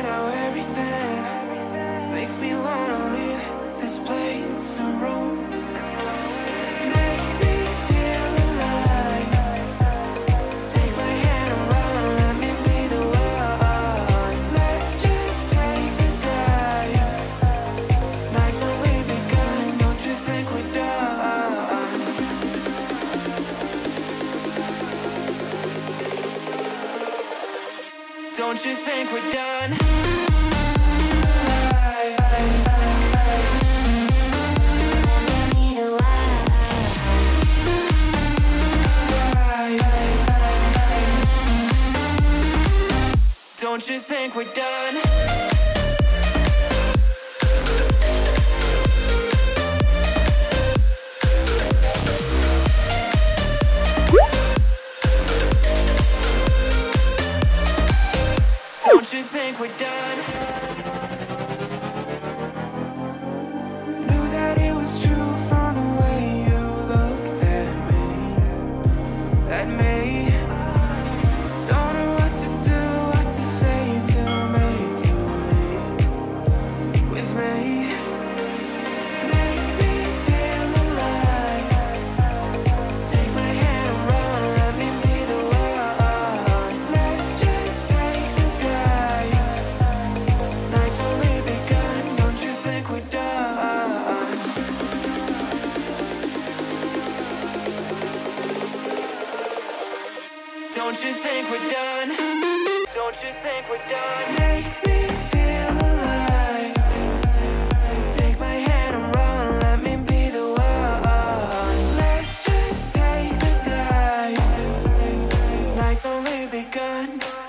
find out everything. Makes me wanna leave this place and roam. Don't you think we're done? Don't you think we're done? You think we're done? Knew that it was true from the way you looked at me, Don't know what to do, what to say to make you leave with me. Make me feel alive. Take my hand and run, let me be the one. Let's just take the Don't you think we're done? Don't you think we're done? Make me feel alive. Take my hand and run, let me be the one. Let's just take the dive. Night's only begun.